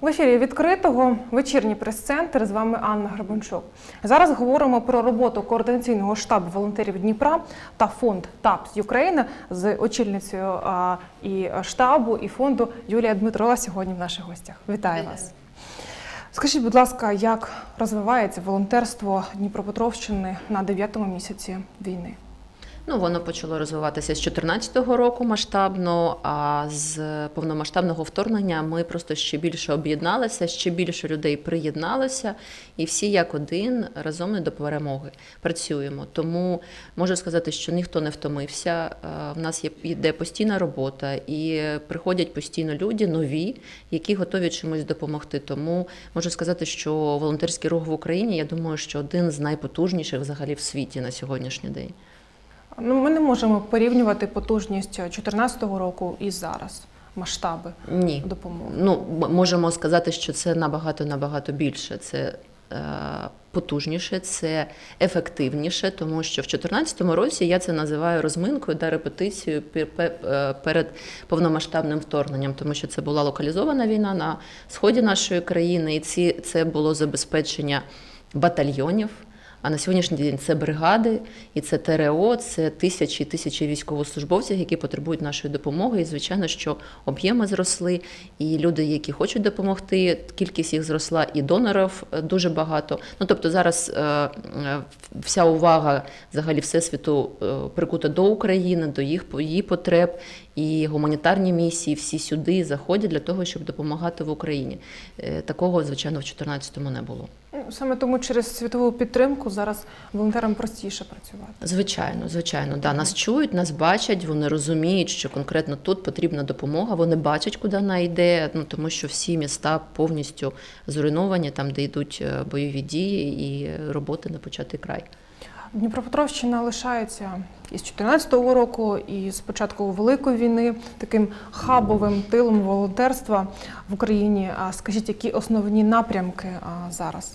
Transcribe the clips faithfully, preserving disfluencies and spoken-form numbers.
В ефірі «Відкритого» вечірній прес-центр. З вами Анна Гребенчук. Зараз говоримо про роботу координаційного штабу волонтерів Дніпра та фонд «тапс Ukraine» з очільницею і штабу, і фонду Юлія Дмитрова сьогодні в наших гостях. Вітаю вас. Скажіть, будь ласка, як розвивається волонтерство Дніпропетровщини на дев'ятому місяці війни? Ну, воно почало розвиватися з дві тисячі чотирнадцятого року масштабно, а з повномасштабного вторгнення ми просто ще більше об'єдналися, ще більше людей приєдналося, і всі як один разом не до перемоги працюємо. Тому можу сказати, що ніхто не втомився, в нас йде постійна робота і приходять постійно люди нові, які готові чимось допомогти. Тому можу сказати, що волонтерський рух в Україні, я думаю, що один з найпотужніших взагалі в світі на сьогоднішній день. Ми не можемо порівнювати потужність дві тисячі чотирнадцятого року і зараз, масштаби допомоги. Ну, можемо сказати, що це набагато-набагато більше. Це е, потужніше, це ефективніше, тому що в дві тисячі чотирнадцятому році я це називаю розминкою та репетицією перед повномасштабним вторгненням, тому що це була локалізована війна на сході нашої країни, і ці, це було забезпечення батальйонів. А на сьогоднішній день це бригади, і це ТРО, це тисячі і тисячі військовослужбовців, які потребують нашої допомоги. І, звичайно, що об'єми зросли, і люди, які хочуть допомогти, кількість їх зросла, і донорів дуже багато. Ну, тобто зараз вся увага взагалі всесвіту прикута до України, до їх, її потреб, і гуманітарні місії всі сюди заходять для того, щоб допомагати в Україні. Такого, звичайно, в дві тисячі чотирнадцятому не було. Саме тому через світову підтримку зараз волонтерам простіше працювати? Звичайно, звичайно. Да. Нас чують, нас бачать, вони розуміють, що конкретно тут потрібна допомога, вони бачать, куди вона йде, ну, тому що всі міста повністю зруйновані, там, де йдуть бойові дії і роботи на початий край. Дніпропетровщина лишається із дві тисячі чотирнадцятого року і з початку Великої війни таким хабовим тилом волонтерства в Україні. А скажіть, які основні напрямки зараз?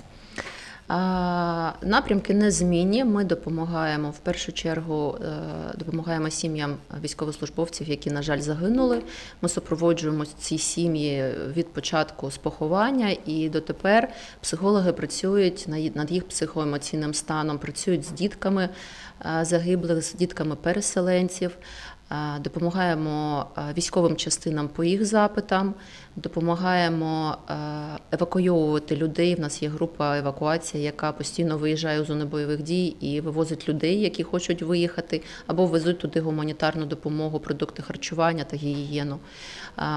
Напрямки незмінні. Ми допомагаємо, в першу чергу, допомагаємо сім'ям військовослужбовців, які, на жаль, загинули. Ми супроводжуємо ці сім'ї від початку з поховання, і дотепер психологи працюють над їх психоемоційним станом, працюють з дітками загиблих, з дітками переселенців. Допомагаємо військовим частинам по їх запитам, допомагаємо евакуйовувати людей. В нас є група евакуації, яка постійно виїжджає у зони бойових дій і вивозить людей, які хочуть виїхати, або везуть туди гуманітарну допомогу, продукти харчування та гігієну.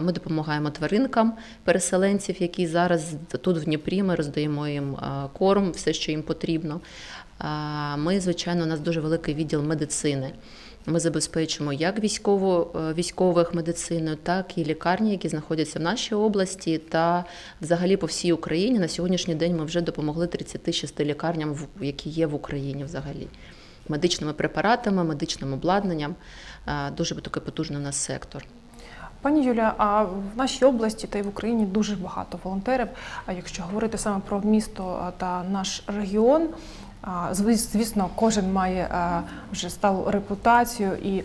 Ми допомагаємо тваринкам переселенців, які зараз тут в Дніпрі, ми роздаємо їм корм, все, що їм потрібно. Ми, звичайно, у нас дуже великий відділ медицини. Ми забезпечимо як військово, військових медициною, так і лікарні, які знаходяться в нашій області та взагалі по всій Україні. На сьогоднішній день ми вже допомогли тридцяти шести лікарням, які є в Україні взагалі. Медичними препаратами, медичним обладнанням. Дуже такий потужний у нас сектор. Пані Юля, а в нашій області та й в Україні дуже багато волонтерів. А якщо говорити саме про місто та наш регіон, звісно, кожен має вже сталу репутацію і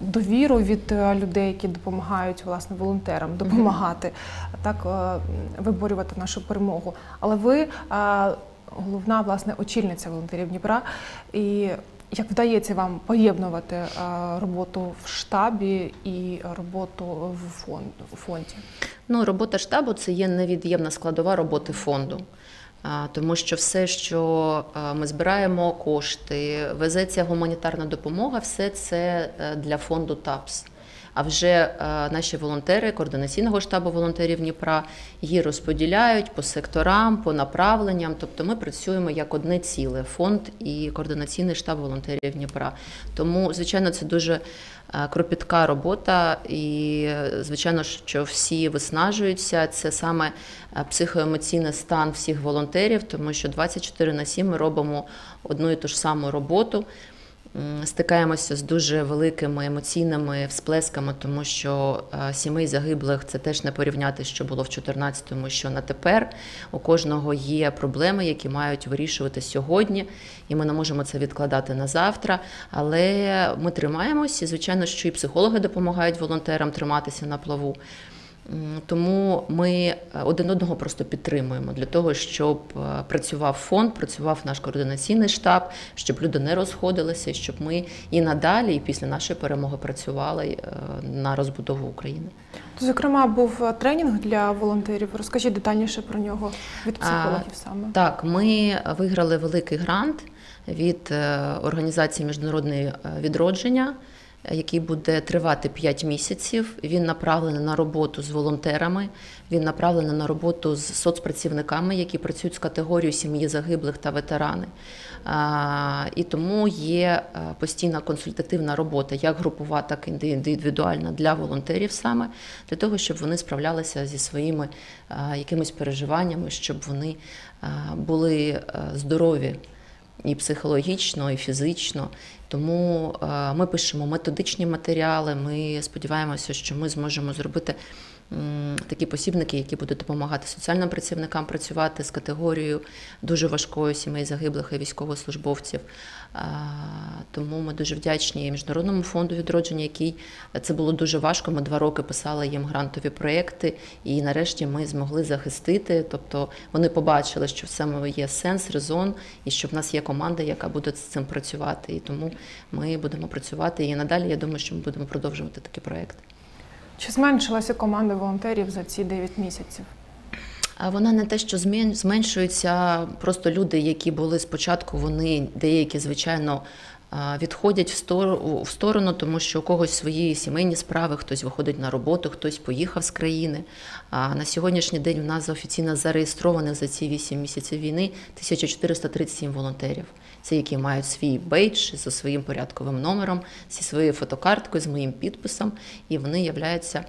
довіру від людей, які допомагають власне волонтерам допомагати, так виборювати нашу перемогу. Але ви головна власне очільниця волонтерів Дніпра. І як вдається вам поєднувати роботу в штабі і роботу в фонді? Ну, робота штабу – це є невід'ємна складова роботи фонду. Тому що все, що ми збираємо, кошти, везеться гуманітарна допомога, все це для фонду ТАПС. А вже наші волонтери координаційного штабу волонтерів Дніпра її розподіляють по секторам, по направленням. Тобто ми працюємо як одне ціле – фонд і координаційний штаб волонтерів Дніпра. Тому, звичайно, це дуже кропітка робота і, звичайно, що всі виснажуються. Це саме психоемоційний стан всіх волонтерів, тому що двадцять чотири на сім ми робимо одну і ту ж саму роботу. Стикаємося з дуже великими емоційними всплесками, тому що сімей загиблих – це теж не порівняти, що було в чотирнадцятому, що на тепер. У кожного є проблеми, які мають вирішувати сьогодні, і ми не можемо це відкладати на завтра. Але ми тримаємось, і, звичайно, що і психологи допомагають волонтерам триматися на плаву. Тому ми один одного просто підтримуємо для того, щоб працював фонд, працював наш координаційний штаб, щоб люди не розходилися, щоб ми і надалі, і після нашої перемоги працювали на розбудову України. Зокрема, був тренінг для волонтерів. Розкажіть детальніше про нього від психологів саме. А, так, ми виграли великий грант від організації «Міжнародне відродження», який буде тривати п'ять місяців. Він направлений на роботу з волонтерами, він направлений на роботу з соцпрацівниками, які працюють з категорією сім'ї загиблих та ветерани. І тому є постійна консультативна робота, як групова, так і індивідуальна для волонтерів саме, для того, щоб вони справлялися зі своїми якимись переживаннями, щоб вони були здорові і психологічно, і фізично. Тому ми пишемо методичні матеріали, ми сподіваємося, що ми зможемо зробити такі посібники, які будуть допомагати соціальним працівникам працювати з категорією дуже важкою сімей загиблих і військовослужбовців. Тому ми дуже вдячні Міжнародному фонду відродження, який це було дуже важко. Ми два роки писали їм грантові проекти, і нарешті ми змогли захистити. Тобто вони побачили, що в цьому є сенс, резон, і що в нас є команда, яка буде з цим працювати. І тому ми будемо працювати і надалі. Я думаю, що ми будемо продовжувати такі проекти. Чи зменшилася команда волонтерів за ці дев'ять місяців? Вона не те, що зменшується, просто люди, які були спочатку, вони деякі, звичайно, відходять в сторону, тому що у когось свої сімейні справи, хтось виходить на роботу, хтось поїхав з країни. А на сьогоднішній день у нас офіційно зареєстрованих за ці вісім місяців війни тисяча чотириста тридцять сім волонтерів. Це які мають свій бейдж зі своїм порядковим номером, зі своєю фотокарткою, з моїм підписом, і вони являються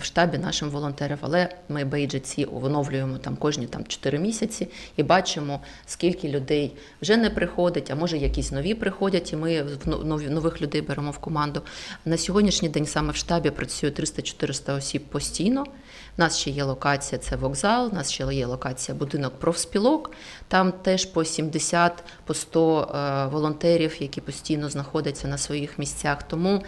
в штабі нашим волонтерів. Але ми бейджі ці оновлюємо там кожні там чотири місяці і бачимо, скільки людей вже не приходить, а може якісь нові приходять, і ми нових людей беремо в команду. На сьогоднішній день саме в штабі працює триста-чотириста осіб постійно. У нас ще є локація, це вокзал, у нас ще є локація будинок профспілок. Там теж по сімдесят, по сто волонтерів, які постійно знаходяться на своїх місцях. Тому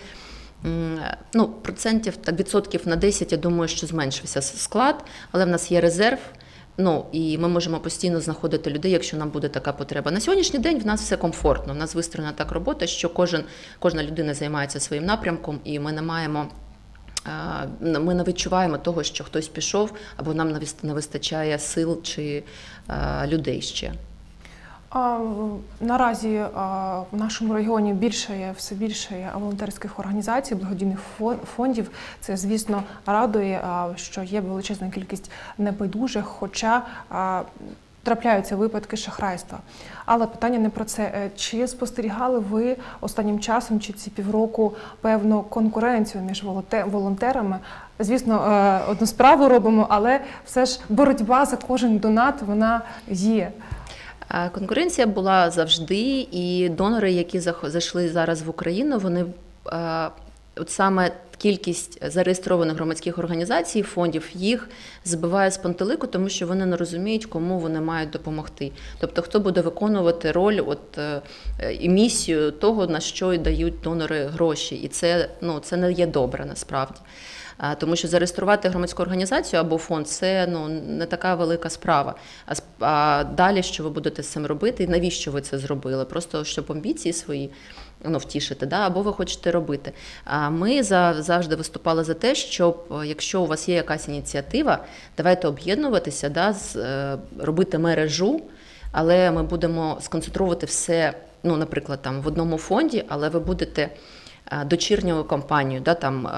ну, процентів, так, відсотків на десять, я думаю, що зменшився склад, але в нас є резерв, ну, і ми можемо постійно знаходити людей, якщо нам буде така потреба. На сьогоднішній день в нас все комфортно, в нас вистроєна так робота, що кожен, кожна людина займається своїм напрямком, і ми не маємо, ми не відчуваємо того, що хтось пішов, або нам не вистачає сил чи людей ще. Наразі в нашому регіоні більше є, все більше є волонтерських організацій, благодійних фондів. Це, звісно, радує, що є величезна кількість небайдужих, хоча трапляються випадки шахрайства. Але питання не про це. Чи спостерігали ви останнім часом, чи ці півроку, певну конкуренцію між волонтерами? Звісно, одну справу робимо, але все ж боротьба за кожен донат, вона є. Конкуренція була завжди, і донори, які зайшли зараз в Україну, вони от саме кількість зареєстрованих громадських організацій, фондів, їх збиває з пантелику, тому що вони не розуміють, кому вони мають допомогти. Тобто, хто буде виконувати роль от, і місію того, на що й дають донори гроші. І це, ну, це не є добре, насправді. Тому що зареєструвати громадську організацію або фонд – це ну, не така велика справа. А, а далі, що ви будете з цим робити, і навіщо ви це зробили? Просто, щоб амбіції свої ну, втішити, да? Або ви хочете робити. А ми завжди виступали за те, щоб, якщо у вас є якась ініціатива, давайте об'єднуватися, да? Робити мережу, але ми будемо сконцентрувати все, ну, наприклад, там, в одному фонді, але ви будете дочірньою компанією, да, там,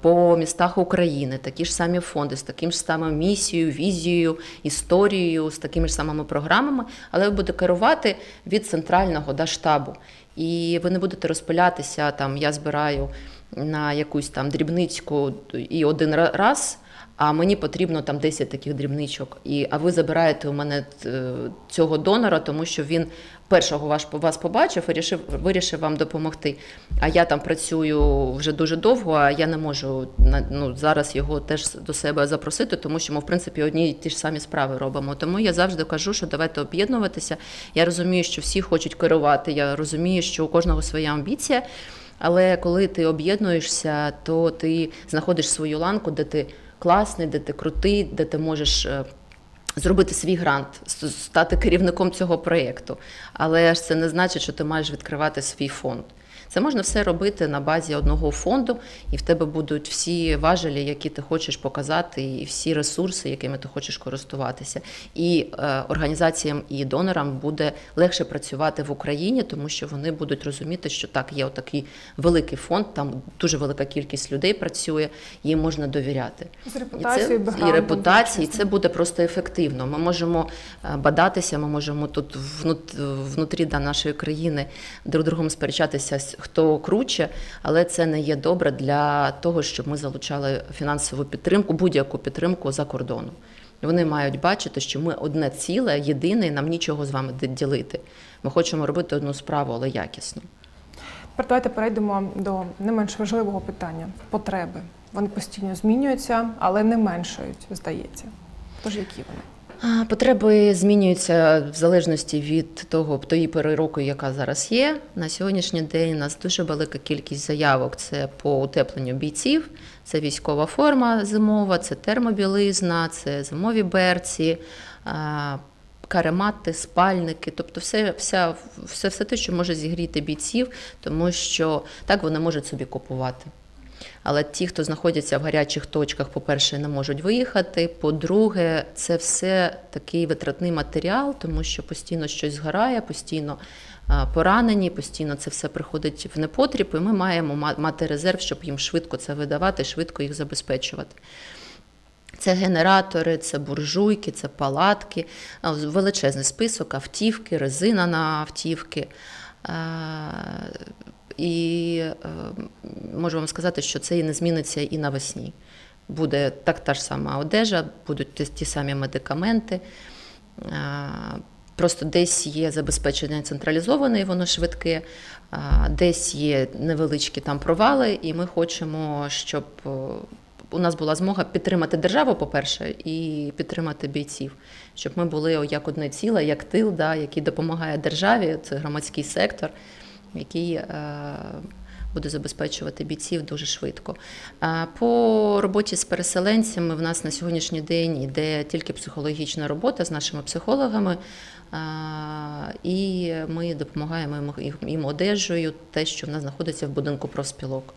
по містах України, такі ж самі фонди, з таким ж самим місією, візією, історією, з такими ж самими програмами, але ви будете керувати від центрального да, штабу. І ви не будете розпилятися, там, я збираю на якусь там дрібничку і один раз, а мені потрібно там десять таких дрібничок, і, а ви забираєте у мене цього донора, тому що він першого вас побачив і рішив, вирішив вам допомогти. А я там працюю вже дуже довго, а я не можу ну, зараз його теж до себе запросити, тому що ми, в принципі, одні і ті ж самі справи робимо. Тому я завжди кажу, що давайте об'єднуватися. Я розумію, що всі хочуть керувати, я розумію, що у кожного своя амбіція. Але коли ти об'єднуєшся, то ти знаходиш свою ланку, де ти класний, де ти крутий, де ти можеш зробити свій грант, стати керівником цього проєкту. Але ж це не значить, що ти маєш відкривати свій фонд. Це можна все робити на базі одного фонду, і в тебе будуть всі важелі, які ти хочеш показати, і всі ресурси, якими ти хочеш користуватися. І е, організаціям, і донорам буде легше працювати в Україні, тому що вони будуть розуміти, що так, є отакий великий фонд, там дуже велика кількість людей працює, їм можна довіряти. З репутацією, і це, і репутації, і це буде просто ефективно. Ми можемо бадатися, ми можемо тут внутрі да, нашої країни друг другом сперечатися, хто круче, але це не є добре для того, щоб ми залучали фінансову підтримку, будь-яку підтримку за кордону. Вони мають бачити, що ми одне ціле, єдине, і нам нічого з вами ділити. Ми хочемо робити одну справу, але якісно. Тепер давайте перейдемо до не менш важливого питання – потреби. Вони постійно змінюються, але не меншають, здається. Тож які вони? Потреби змінюються в залежності від того, тої пори року, яка зараз є. На сьогоднішній день у нас дуже велика кількість заявок. Це по утепленню бійців, це військова форма зимова, це термобілизна, це зимові берці, каремати, спальники. Тобто все, вся, все, все те, що може зігріти бійців, тому що так вони можуть собі купувати. Але ті, хто знаходяться в гарячих точках, по-перше, не можуть виїхати, по-друге, це все такий витратний матеріал, тому що постійно щось згорає, постійно поранені, постійно це все приходить в непотріб, і ми маємо мати резерв, щоб їм швидко це видавати, швидко їх забезпечувати. Це генератори, це буржуйки, це палатки, величезний список, автівки, резина на автівки. І можу вам сказати, що це і не зміниться і навесні. Буде так та ж сама одежа, будуть ті, ті самі медикаменти. Просто десь є забезпечення централізоване, і воно швидке, десь є невеличкі там провали, і ми хочемо, щоб у нас була змога підтримати державу, по-перше, і підтримати бійців, щоб ми були як одне ціле, як тил, да, який допомагає державі, це громадський сектор, який буде забезпечувати бійців дуже швидко. По роботі з переселенцями в нас на сьогоднішній день йде тільки психологічна робота з нашими психологами, і ми допомагаємо їм одежею, те, що в нас знаходиться в будинку профспілок,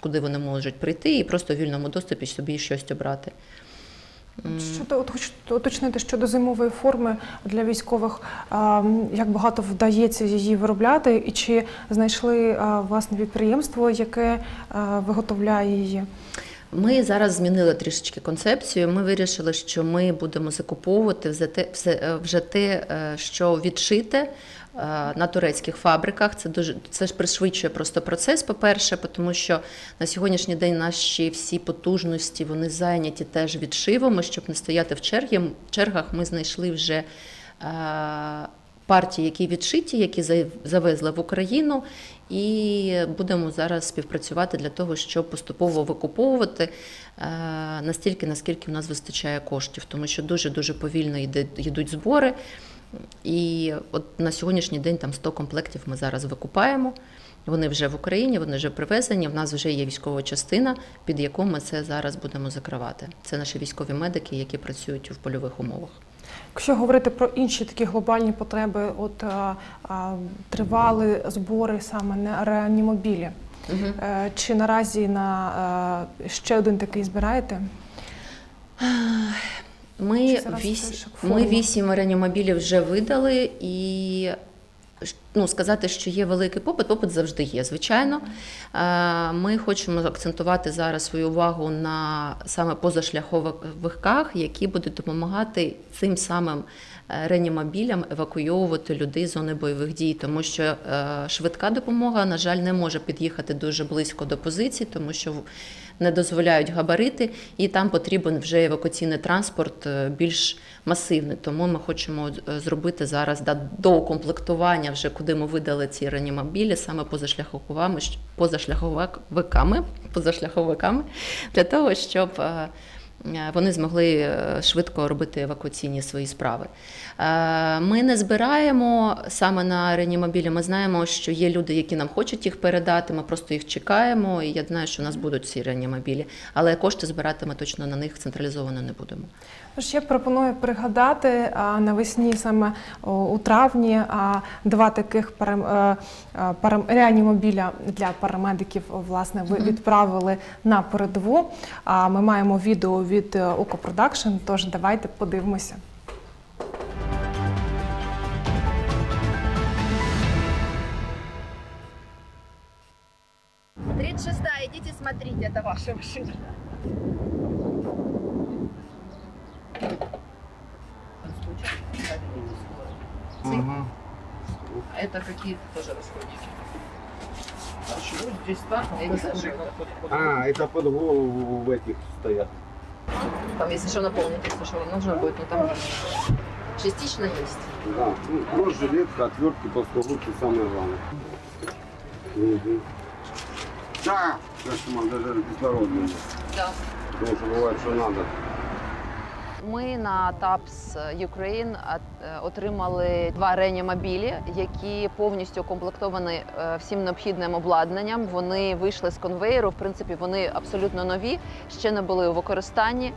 куди вони можуть прийти і просто в вільному доступі собі щось обрати. Щодо, от хочу уточнити щодо зимової форми для військових, як багато вдається її виробляти і чи знайшли власне підприємство, яке виготовляє її? Ми зараз змінили трішечки концепцію, ми вирішили, що ми будемо закуповувати вже те, що відшите на турецьких фабриках. Це дуже це ж пришвидшує просто процес, по-перше, тому що на сьогоднішній день наші всі потужності, вони зайняті теж відшивами, щоб не стояти в чергі, в чергах ми знайшли вже партії, які відшиті, які завезли в Україну, і будемо зараз співпрацювати для того, щоб поступово викуповувати настільки, наскільки в нас вистачає коштів, тому що дуже-дуже повільно йдуть збори, і от на сьогоднішній день там сто комплектів ми зараз викупаємо, вони вже в Україні, вони вже привезені, в нас вже є військова частина, під яку ми це зараз будемо закривати. Це наші військові медики, які працюють в польових умовах. Якщо говорити про інші такі глобальні потреби, от а, а, тривали збори саме на реанімобілі, угу. Чи наразі на а, ще один такий збираєте? Ми, віс... ми вісім реанімобілів вже видали і ну, сказати, що є великий попит, попит завжди є, звичайно. Ми хочемо акцентувати зараз свою увагу на саме позашляховиках, які будуть допомагати цим самим реанімобілям евакуйовувати людей з зони бойових дій, тому що швидка допомога, на жаль, не може під'їхати дуже близько до позицій, тому що не дозволяють габарити, і там потрібен вже евакуаційний транспорт більш масивний. Тому ми хочемо зробити зараз до укомплектування вже, куди ми видали ці реанімобілі, саме позашляховиками, позашляховиками, позашляховиками для того, щоб вони змогли швидко робити евакуаційні свої справи. Ми не збираємо саме на реанімобілі, ми знаємо, що є люди, які нам хочуть їх передати, ми просто їх чекаємо, і я знаю, що у нас будуть ці реанімобілі, але кошти збирати ми точно на них централізовано не будемо. Ще пропоную пригадати, навесні, саме у травні, два таких реанімобіля для парамедиків, власне, ви відправили на передову. Ми маємо відео від Око Продакшн, тож давайте подивимося. тридцать шестая, йдіть і смотрите, це ваша машина. Угу. Это какие-то тоже расходники. А что здесь так? Я не знаю, что это. А, это под голову в этих стоят. Там, если что, наполните, если что вам нужно будет, но там частично есть. Да, ну, жилетка, отвертки, плоскогубцы, самое главное. Угу. Да, конечно, даже кислородные. Да. Потому что бывает, что надо. Ми на ТАПС Ukraine отримали два реанімобілі, які повністю укомплектовані всім необхідним обладнанням. Вони вийшли з конвейеру, в принципі, вони абсолютно нові, ще не були у використанні.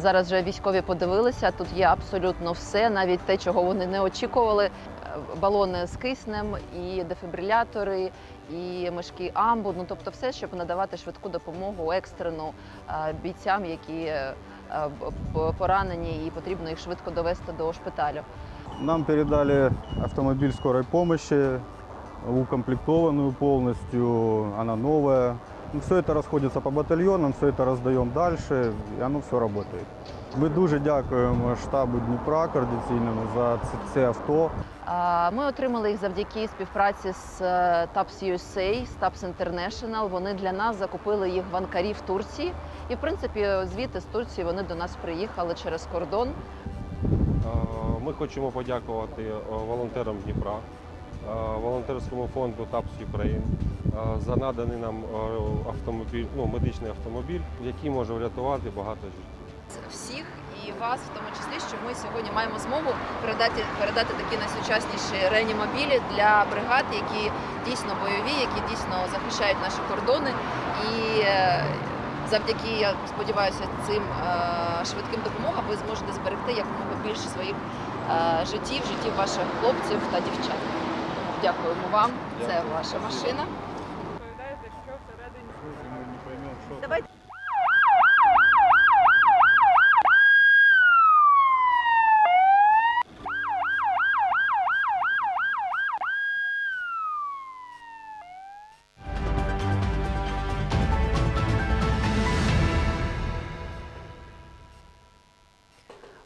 Зараз вже військові подивилися, тут є абсолютно все, навіть те, чого вони не очікували. Балони з киснем, і дефібрилятори, і мішки амбу, ну, тобто все, щоб надавати швидку допомогу екстрену бійцям, які поранені, і потрібно їх швидко довести до шпиталю. Нам передали автомобіль скорої допомоги, укомплектовану повністю, вона нова. Все це розходиться по батальйонам, все це роздаємо далі, і воно все працює. Ми дуже дякуємо штабу Дніпра координаційному за це авто. Ми отримали їх завдяки співпраці з ТАПС ю ес ей, з ТАПС International. Вони для нас закупили їх в Анкарі в Турції. І, в принципі, звідти з Турції вони до нас приїхали через кордон. Ми хочемо подякувати волонтерам Дніпра, волонтерському фонду ТАПС Ukraine за наданий нам автомобіль, ну, медичний автомобіль, який може врятувати багато життів. Всіх і вас, в тому числі, що ми сьогодні маємо змогу передати, передати такі найсучасніші реанімобілі для бригад, які дійсно бойові, які дійсно захищають наші кордони. І завдяки, я сподіваюся, цим швидким допомогам ви зможете зберегти якомога більше своїх життів, життів ваших хлопців та дівчат. Дякуємо вам, це ваша машина. Розповідаєте, що всередині? Давайте.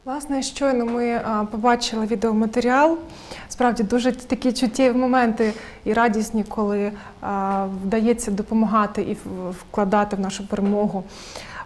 Власне, щойно ми побачили відеоматеріал. Справді, дуже такі чуттєві моменти і радісні, коли вдається допомагати і вкладати в нашу перемогу.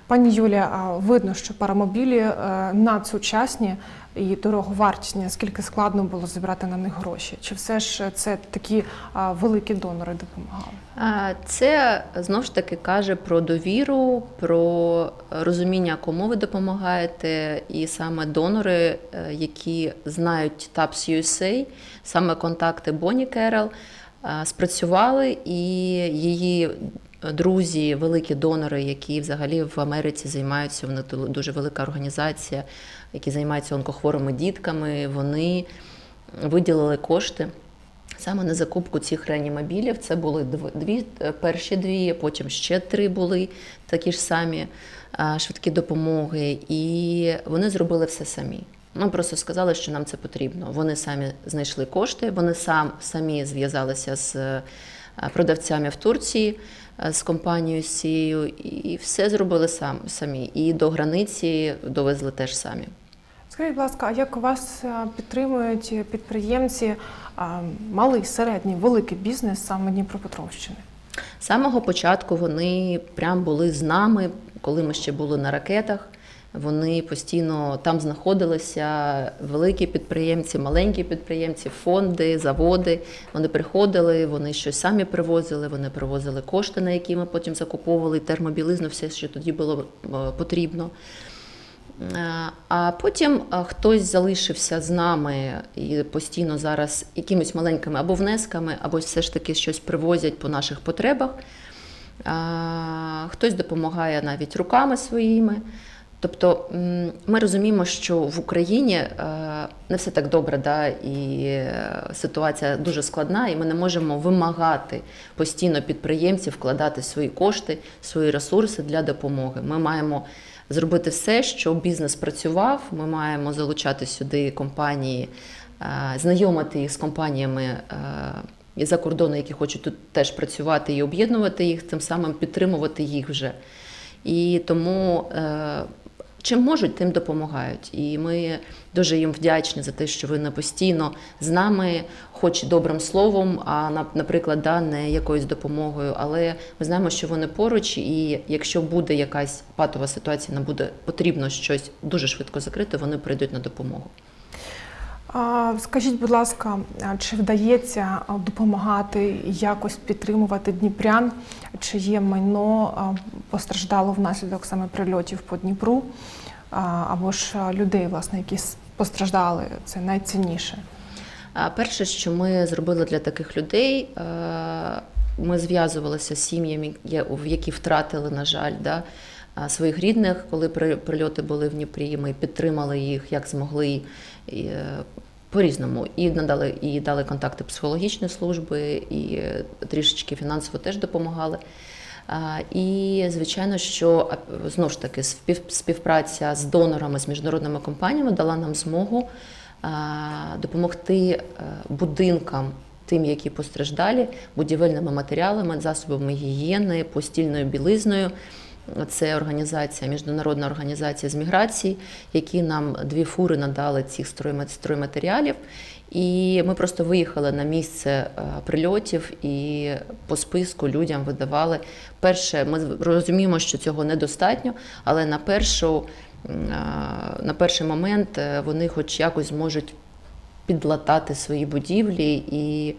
Пані Юлія, видно, що парамобілі надсучасні і дороговартісні. Наскільки складно було зібрати на них гроші? Чи все ж це такі великі донори допомагали? Це, знову ж таки, каже про довіру, про розуміння, кому ви допомагаєте. І саме донори, які знають ТАПС ю ес ей, саме контакти Bonnie Carroll, спрацювали, і її друзі, великі донори, які взагалі в Америці займаються, вони дуже велика організація, які займаються онкохворими дітками, вони виділили кошти саме на закупку цих реанімобілів. Це були дві, перші дві, потім ще три були такі ж самі швидкі допомоги, і вони зробили все самі. Ми просто сказали, що нам це потрібно. Вони самі знайшли кошти, вони сам, самі зв'язалися з продавцями в Турції, з компанією Сією, і все зробили сам, самі. І до границі довезли теж самі. Скажіть, будь ласка, а як вас підтримують підприємці, малий, середній, великий бізнес саме Дніпропетровщини? З самого початку вони прям були з нами, коли ми ще були на ракетах. Вони постійно там знаходилися, великі підприємці, маленькі підприємці, фонди, заводи. Вони приходили, вони щось самі привозили, вони привозили кошти, на які ми потім закуповували, термобілизну, все, що тоді було потрібно. А потім хтось залишився з нами і постійно зараз якимись маленькими або внесками, або все ж таки щось привозять по наших потребах. Хтось допомагає навіть руками своїми. Тобто ми розуміємо, що в Україні не все так добре, да? І ситуація дуже складна, і ми не можемо вимагати постійно підприємців вкладати свої кошти, свої ресурси для допомоги. Ми маємо зробити все, щоб бізнес працював, ми маємо залучати сюди компанії, знайомити їх з компаніями за кордону, які хочуть тут теж працювати і об'єднувати їх, тим самим підтримувати їх вже. І тому чим можуть, тим допомагають. І ми дуже їм вдячні за те, що вони постійно з нами, хоч добрим словом, а, наприклад, да, не якоюсь допомогою, але ми знаємо, що вони поруч, і якщо буде якась патова ситуація, нам буде потрібно щось дуже швидко закрити, вони прийдуть на допомогу. Скажіть, будь ласка, чи вдається допомагати якось підтримувати дніпрян, чиє майно постраждало внаслідок саме прильотів по Дніпру, або ж людей, власне, які постраждали, це найцінніше? Перше, що ми зробили для таких людей, ми зв'язувалися з сім'ями, які втратили, на жаль, да, своїх рідних, коли прильоти були в Дніпрі, ми підтримали їх, як змогли, по-різному. І надали, і дали контакти психологічної служби, і трішечки фінансово теж допомагали. І, звичайно, що, знову ж таки, співпраця з донорами, з міжнародними компаніями дала нам змогу допомогти будинкам, тим, які постраждали, будівельними матеріалами, засобами гігієни, постільною білизною. Це організація, міжнародна організація з міграції, які нам дві фури надали цих стройматеріалів. І ми просто виїхали на місце прильотів і по списку людям видавали. Перше, ми розуміємо, що цього недостатньо, але на, першу, на перший момент вони хоч якось зможуть підлатати свої будівлі і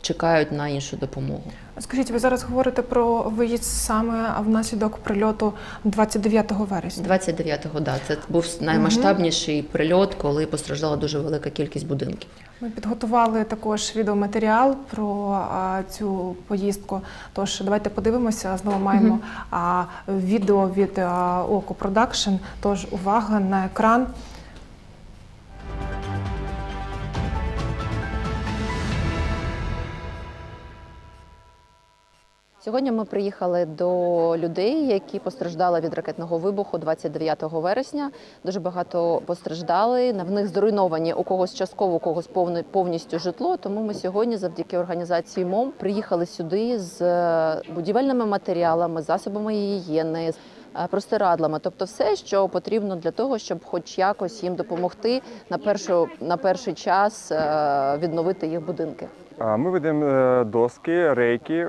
чекають на іншу допомогу. Скажіть, ви зараз говорите про виїзд саме внаслідок прильоту двадцять дев'ятого вересня? двадцять дев'ятого, да. Це був наймасштабніший прильот, коли постраждала дуже велика кількість будинків. Ми підготували також відеоматеріал про цю поїздку, тож давайте подивимося, знову маємо угу. відео від Око Продакшн, тож увага на екран. Сьогодні ми приїхали до людей, які постраждали від ракетного вибуху двадцять дев'ятого вересня. Дуже багато постраждали, в них зруйновані у когось частково, у когось повністю житло. Тому ми сьогодні завдяки організації МОМ приїхали сюди з будівельними матеріалами, засобами гігієни, простирадлами. Тобто все, що потрібно для того, щоб хоч якось їм допомогти на, першу, на перший час відновити їх будинки. Ми ведемо доски, рейки,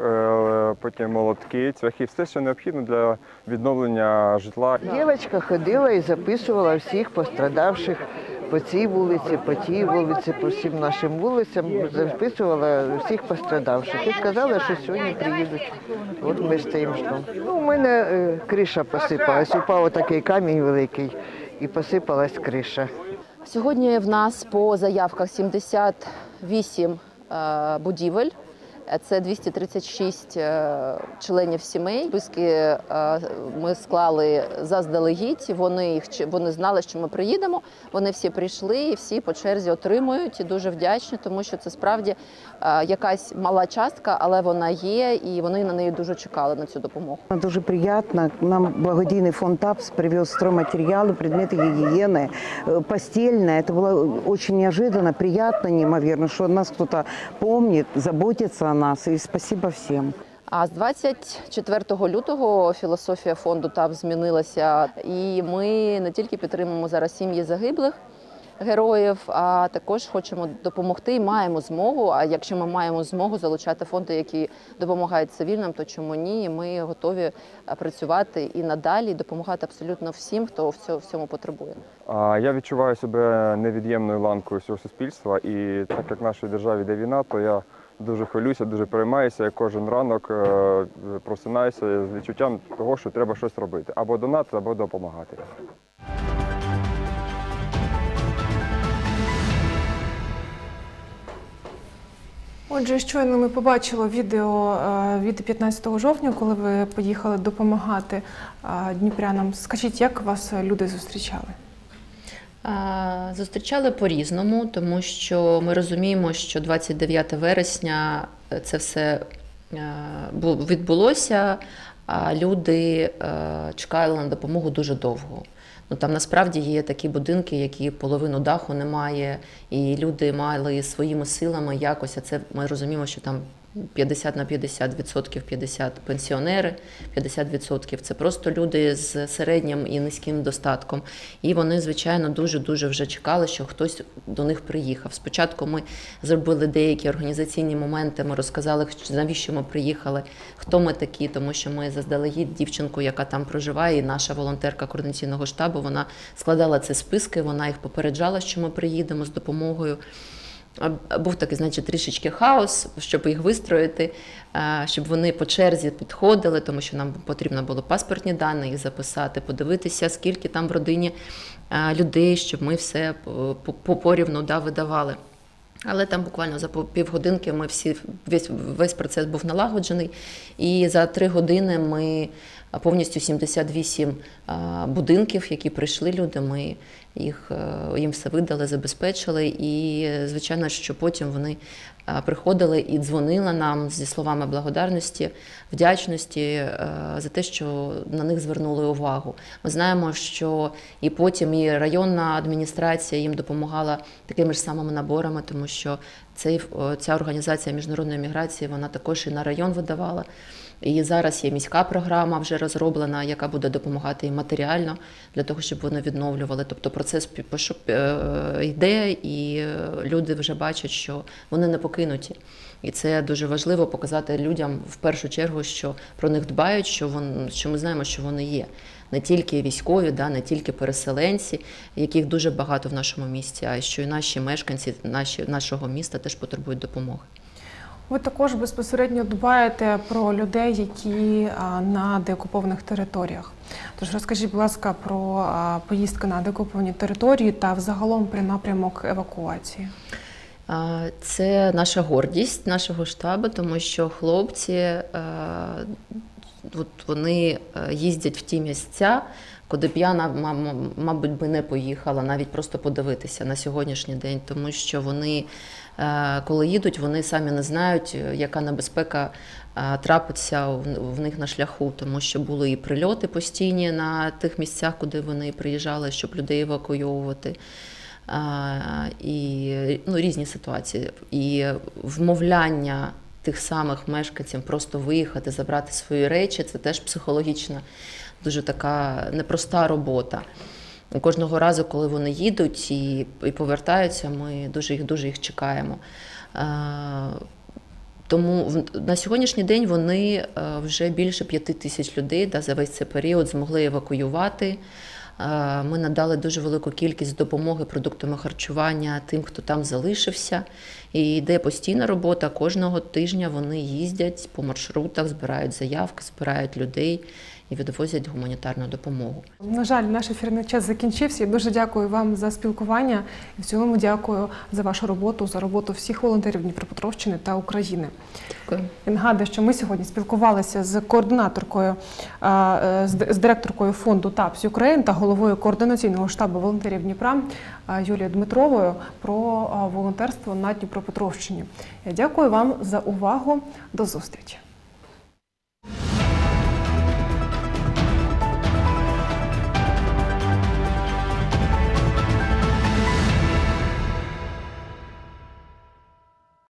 потім молотки, цвяхи, все, що необхідно для відновлення житла. Дівчинка ходила і записувала всіх пострадавших по цій вулиці, по тій вулиці, по всім нашим вулицям, записувала всіх пострадавших. І сказала, що сьогодні приїдуть. От ми стоїмо. Ну, у мене криша посипалась, упав такий камінь великий і посипалась криша. Сьогодні в нас по заявках сімдесят вісім будівель. Це двісті тридцять шість членів сімей. Списки ми склали заздалегідь, вони, їх, вони знали, що ми приїдемо, вони всі прийшли і всі по черзі отримують. І дуже вдячні, тому що це справді якась мала частка, але вона є і вони на неї дуже чекали, на цю допомогу. Дуже приємно. Нам благодійний фонд ТАПС привез стройматеріали, предмети гігієни, постільне. Це було дуже неожиданно, приємно, неймовірно, що нас хтось пам'ятає, заботиться нас, і спасибо всім. А з двадцять четвертого лютого філософія фонду ТАПС змінилася, і ми не тільки підтримуємо зараз сім'ї загиблих, героїв, а також хочемо допомогти і маємо змогу, а якщо ми маємо змогу залучати фонди, які допомагають цивільним, то чому ні? Ми готові працювати і надалі, і допомагати абсолютно всім, хто в цьому потребує. Я відчуваю себе невід'ємною ланкою всього суспільства, і так як в нашій державі йде війна, то я дуже хвилююся, дуже переймаюся, я кожен ранок просинаюся з відчуттям того, що треба щось робити. Або донатити, або допомагати. Отже, щойно ми побачили відео від п'ятнадцятого жовтня, коли ви поїхали допомагати дніпрянам. Скажіть, як вас люди зустрічали? Зустрічали по-різному, тому що ми розуміємо, що двадцять дев'яте вересня це все відбулося, а люди чекали на допомогу дуже довго. Ну, там насправді є такі будинки, які половину даху немає, і люди мали своїми силами якось, а це ми розуміємо, що там п'ятдесят на п'ятдесят відсотків, п'ятдесят пенсіонери, п'ятдесят відсотків це просто люди з середнім і низьким достатком. І вони, звичайно, дуже-дуже вже чекали, що хтось до них приїхав. Спочатку ми зробили деякі організаційні моменти, ми розказали, навіщо ми приїхали, хто ми такі, тому що ми заздалегідь дівчинку, яка там проживає, і наша волонтерка координаційного штабу, вона складала ці списки, вона їх попереджала, що ми приїдемо з допомогою. Був такий, значить, трішечки хаос, щоб їх вистроїти, щоб вони по черзі підходили, тому що нам потрібно було паспортні дані, їх записати, подивитися, скільки там в родині людей, щоб ми все порівну да, видавали. Але там буквально за півгодинки ми всі, весь, весь процес був налагоджений, і за три години ми повністю сімдесят вісім будинків, які прийшли люди, ми їх, їм все видали, забезпечили, і, звичайно, що потім вони приходили і дзвонили нам зі словами благодарності, вдячності за те, що на них звернули увагу. Ми знаємо, що і потім і районна адміністрація їм допомагала такими ж самими наборами, тому що цей, ця організація міжнародної міграції, вона також і на район видавала. І зараз є міська програма вже розроблена, яка буде допомагати їм матеріально для того, щоб вони відновлювали. Тобто процес йде, і люди вже бачать, що вони не покинуті. І це дуже важливо показати людям в першу чергу, що про них дбають, що, вони, що ми знаємо, що вони є. Не тільки військові, да, не тільки переселенці, яких дуже багато в нашому місті, а що і наші мешканці наші, нашого міста теж потребують допомоги. Ви також безпосередньо дбаєте про людей, які на деокупованих територіях. Тож розкажіть, будь ласка, про поїздки на деокуповані території та взагалом при напрямок евакуації. Це наша гордість нашого штабу, тому що хлопці, вони їздять в ті місця, куди б я, мабуть, би не поїхала, навіть просто подивитися на сьогоднішній день, тому що вони, коли їдуть, вони самі не знають, яка небезпека трапиться в них на шляху, тому що були і прильоти постійні на тих місцях, куди вони приїжджали, щоб людей евакуювати. І, ну, різні ситуації. І вмовляння тих самих мешканців просто виїхати, забрати свої речі, це теж психологічна, дуже така непроста робота. Кожного разу, коли вони їдуть і, і повертаються, ми дуже їх, дуже їх чекаємо. Тому на сьогоднішній день вони вже більше п'яти тисяч людей да, за весь цей період змогли евакуювати. Ми надали дуже велику кількість допомоги продуктами харчування тим, хто там залишився. І йде постійна робота, кожного тижня вони їздять по маршрутах, збирають заявки, збирають людей і відвозять гуманітарну допомогу. На жаль, наш ефірний час закінчився. Я дуже дякую вам за спілкування. І в цілому дякую за вашу роботу, за роботу всіх волонтерів Дніпропетровщини та України. Дякую. Я нагадую, що ми сьогодні спілкувалися з координаторкою, з директоркою фонду ТАПС Ukraine та головою координаційного штабу волонтерів Дніпра Юлією Дмитровою про волонтерство на Дніпропетровщині. Я дякую вам за увагу. До зустрічі.